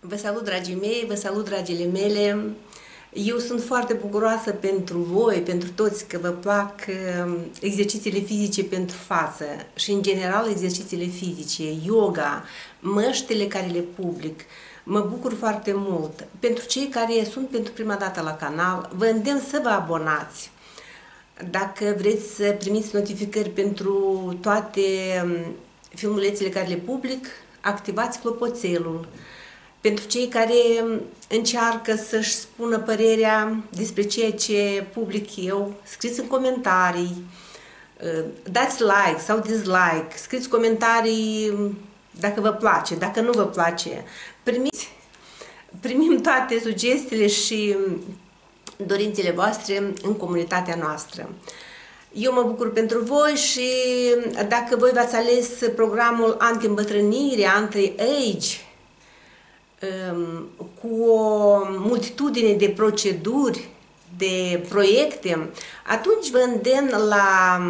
Vă salut, dragii mei, vă salut, dragile mele. Eu sunt foarte bucuroasă pentru voi, pentru toți, că vă plac exercițiile fizice pentru față și, în general, exercițiile fizice, yoga, măștile care le public. Mă bucur foarte mult. Pentru cei care sunt pentru prima dată la canal, vă îndemn să vă abonați. Dacă vreți să primiți notificări pentru toate filmulețele care le public, activați clopoțelul. Pentru cei care încearcă să-și spună părerea despre ceea ce public eu, scrieți în comentarii, dați like sau dislike, scrieți comentarii dacă vă place, dacă nu vă place. Primim toate sugestiile și dorințele voastre în comunitatea noastră. Eu mă bucur pentru voi și dacă voi v-ați ales programul Anti-îmbătrânire, Anti-Age, cu o multitudine de proceduri, de proiecte, atunci vă îndemn la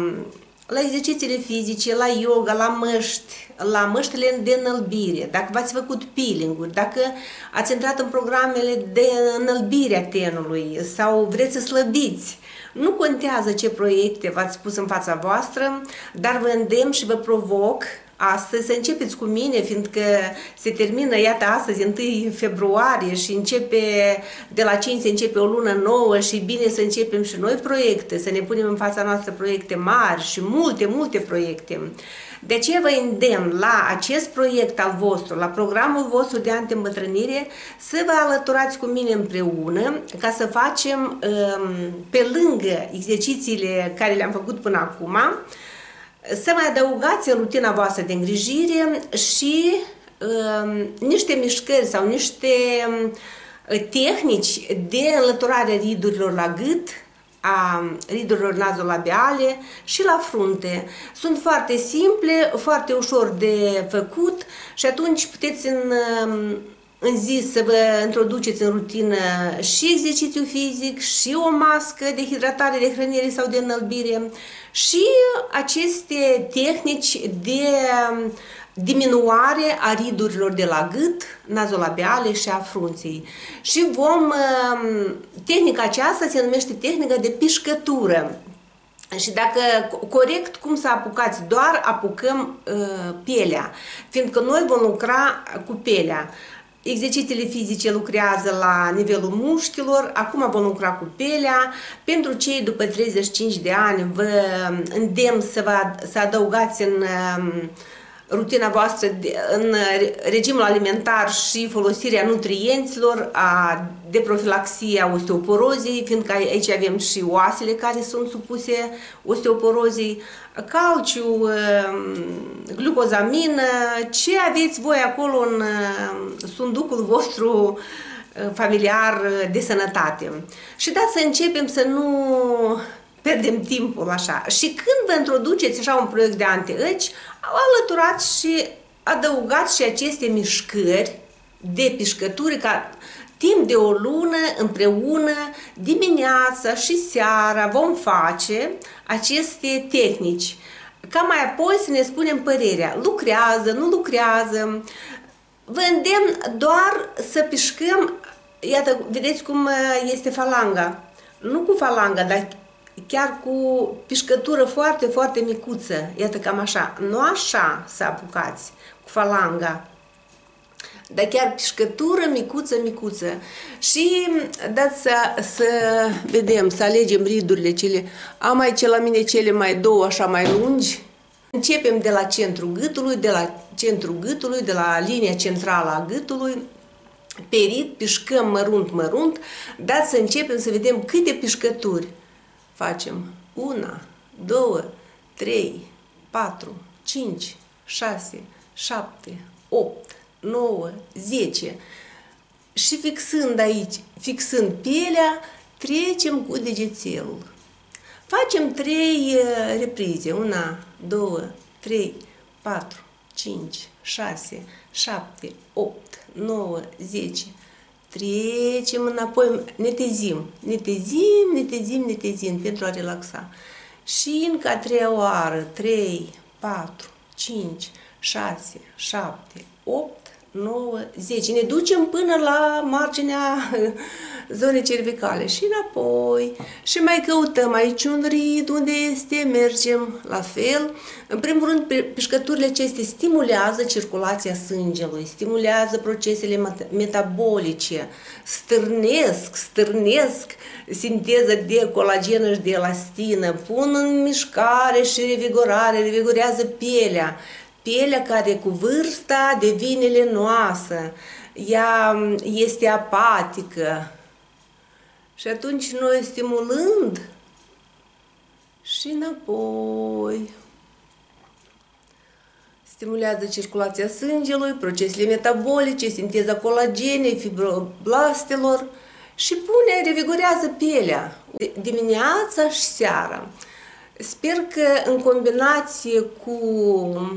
exercițiile fizice, la yoga, la măști, la măștile de înălbire, dacă v-ați făcut peeling-uri, dacă ați intrat în programele de înălbire a tenului sau vreți să slăbiți, nu contează ce proiecte v-ați pus în fața voastră, dar vă îndemn și vă provoc astăzi să începeți cu mine, fiindcă se termină, iată, astăzi, 1 februarie și începe, de la 5 se începe o lună nouă și bine să începem și noi proiecte, să ne punem în fața noastră proiecte mari și multe, multe proiecte. De aceea vă îndemn la acest proiect al vostru, la programul vostru de anti-îmbătrânire, să vă alăturați cu mine împreună ca să facem, pe lângă exercițiile care le-am făcut până acum, să mai adăugați în rutina voastră de îngrijire și niște mișcări sau niște tehnici de înlăturare ridurilor la gât, a ridurilor nazolabiale și la frunte. Sunt foarte simple, foarte ușor de făcut și atunci puteți în zi să vă introduceți în rutină și exercițiu fizic, și o mască de hidratare, de hrănire sau de înălbire, și aceste tehnici de diminuare a ridurilor de la gât, nazolabiale și a frunții. Și tehnica aceasta se numește tehnica de pișcătură. Și dacă corect cum să apucați, doar apucăm pielea, fiindcă noi vom lucra cu pielea. Exercițiile fizice lucrează la nivelul mușchilor, acum vom lucra cu pielea. Pentru cei după 35 de ani, vă îndemn să adăugați în rutina voastră, în regimul alimentar și folosirea nutrienților, de profilaxie a osteoporozei, fiindcă aici avem și oasele care sunt supuse osteoporozei, calciu, glucozamină, ce aveți voi acolo în sunducul vostru familiar de sănătate. Și dați să începem să nu pierdem timpul așa. Și când vă introduceți așa un proiect de anti-age, alăturați și adăugați și aceste mișcări de pișcături, ca timp de o lună împreună, dimineața și seara, vom face aceste tehnici. Ca mai apoi să ne spunem părerea, lucrează, nu lucrează. Vă îndemn doar să pișcăm, iată, vedeți cum este falanga. Nu cu falanga, dar chiar cu pișcătură foarte, foarte micuță. Iată, cam așa. Nu așa să apucați cu falanga, dar chiar pișcătură micuță, micuță. Și dați să vedem, să alegem ridurile cele. Am aici la mine cele mai două, așa mai lungi. Începem de la centrul gâtului, de la linia centrală a gâtului. Perit, pișcăm mărunt, mărunt. Dați să începem să vedem câte pișcături facem. 1, 2, 3, 4, 5, 6, 7, 8, 9, 10. Și fixând aici, fixând pielea, trecem cu degețelul. Facem 3 reprize. 1, 2, 3, 4, 5, 6, 7, 8, 9, 10. Trecem înapoi, netezim, netezim, netezim, netezim pentru a relaxa. și încă a treia oară, 3, 4, 5, 6, 7, 8, 9, 10. Ne ducem până la marginea zonei cervicale și înapoi. Și mai căutăm aici un rid, unde este, mergem la fel. În primul rând, pișcăturile acestea stimulează circulația sângelui, stimulează procesele metabolice, stârnesc sinteza de colagen și de elastină, pun în mișcare și revigorare, revigorează pielea. Pielea care cu vârsta devine lenoasă, ea este apatică. Și atunci noi stimulând și înapoi. Stimulează circulația sângelui, procesele metabolice, sinteza colagenei, fibroblastelor și revigorează pielea dimineața și seara. Sper că în combinație cu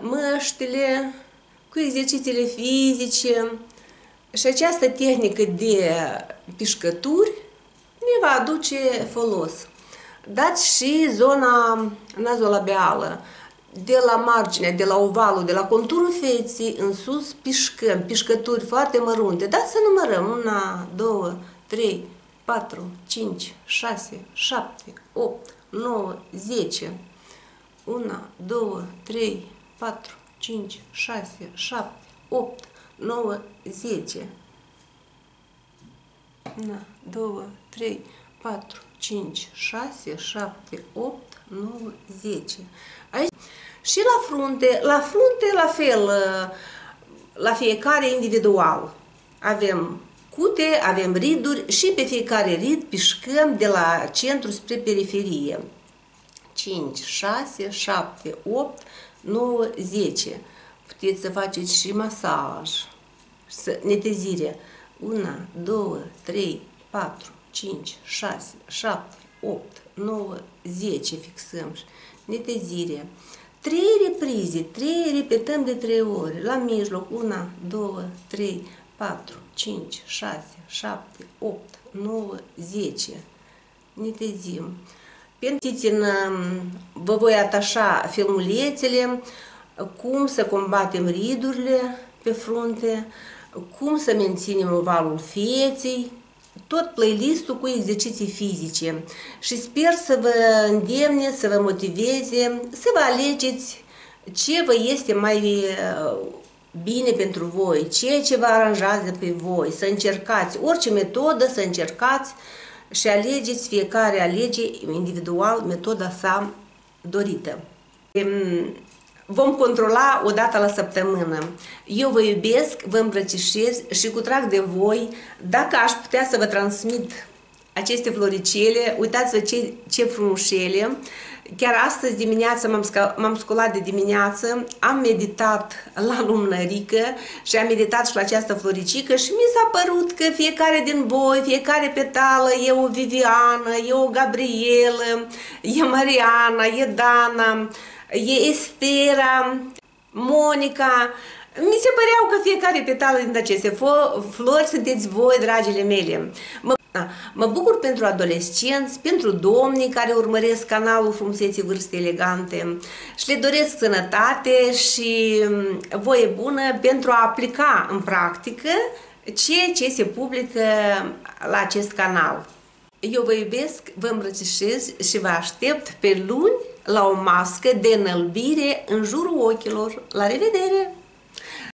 măștile, cu exercițiile fizice și această tehnică de pișcături ne va aduce folos. Dați și zona nazolabială, de la marginea, de la ovalul, de la conturul feței în sus pișcăm, pișcături foarte mărunte. Dați să numărăm 1, 2, 3, 4, 5, 6, 7, 8, 9, 10. 1, 2, 3, 4, 5, 6, 7, 8, 9, 10. 1, 2, 3, 4, 5, 6, 7, 8, 9, 10. Aici și la frunte la fel, la fiecare individual. Avem cute, avem riduri și pe fiecare rid pișcăm de la centru spre periferie. 5, 6, 7, 8, 9, 10. Puteți să faceți și masaj, netezire. 1, 2, 3, 4, 5, 6, 7, 8, 9, 10. Fixăm și netezire. 3 reprize, 3 repetăm de 3 ori. La mijloc, 1, 2, 3, 4, 5, 6, 7, 8, 9, 10. Netezim. Vă voi atașa filmulețele, cum să combatem ridurile pe frunte, cum să menținem ovalul feței, tot playlistul cu exerciții fizice și sper să vă îndemne, să vă motiveze, să vă alegeți ce vă este mai bine pentru voi, ceea ce vă aranjează pe voi, să încercați orice metodă, să încercați și alegeți, fiecare alege individual metoda sa dorită. Vom controla o dată la săptămână. Eu vă iubesc, vă îmbrățișez și cu drag de voi. Dacă aș putea să vă transmit aceste floricele, uitați-vă ce frumușele. Chiar astăzi dimineața m-am sculat de dimineață, am meditat la lumnărică și am meditat și la această floricică și mi s-a părut că fiecare din voi, fiecare petală, e o Viviana, e o Gabrielă, e Mariana, e Dana, e Estera, Monica. Mi se păreau că fiecare petală din aceste flori sunteți voi, dragile mele. Mă bucur pentru adolescenți, pentru domnii care urmăresc canalul Frumuseții Vârstei Elegante și le doresc sănătate și voie bună pentru a aplica în practică ceea ce se publică la acest canal. Eu vă iubesc, vă îmbrățișez și vă aștept pe luni la o mască de înălbire în jurul ochilor. La revedere!